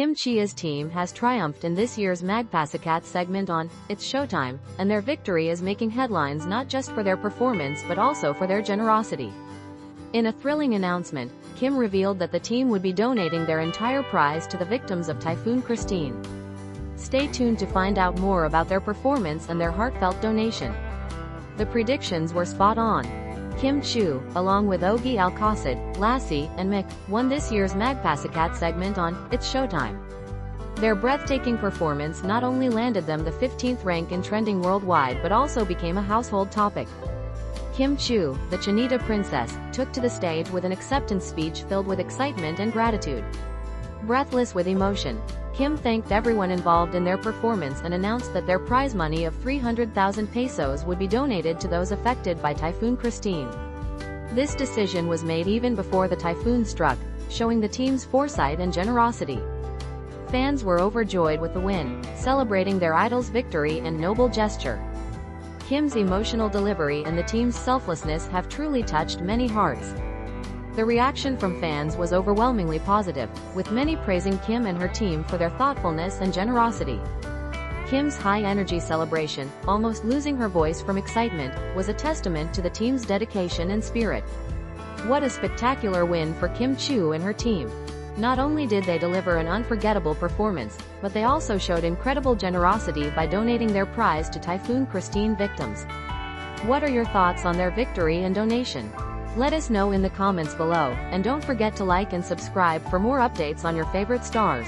Kim Chiu's team has triumphed in this year's Magpasikat segment on It's Showtime, and their victory is making headlines not just for their performance but also for their generosity. In a thrilling announcement, Kim revealed that the team would be donating their entire prize to the victims of Typhoon Kristine. Stay tuned to find out more about their performance and their heartfelt donation. The predictions were spot on. Kim Chiu, along with Ogi al Lassie, and Mick, won this year's Magpasikat segment on It's Showtime. Their breathtaking performance not only landed them the 15th rank in trending worldwide but also became a household topic. Kim Chiu, the Chinita Princess, took to the stage with an acceptance speech filled with excitement and gratitude. Breathless with emotion, Kim thanked everyone involved in their performance and announced that their prize money of 300,000 pesos would be donated to those affected by Typhoon Kristine. This decision was made even before the typhoon struck, showing the team's foresight and generosity. Fans were overjoyed with the win, celebrating their idol's victory and noble gesture. Kim's emotional delivery and the team's selflessness have truly touched many hearts. The reaction from fans was overwhelmingly positive, with many praising Kim and her team for their thoughtfulness and generosity. Kim's high-energy celebration, almost losing her voice from excitement, was a testament to the team's dedication and spirit. What a spectacular win for Kim Chiu and her team! Not only did they deliver an unforgettable performance, but they also showed incredible generosity by donating their prize to Typhoon Kristine victims. What are your thoughts on their victory and donation? Let us know in the comments below, and don't forget to like and subscribe for more updates on your favorite stars.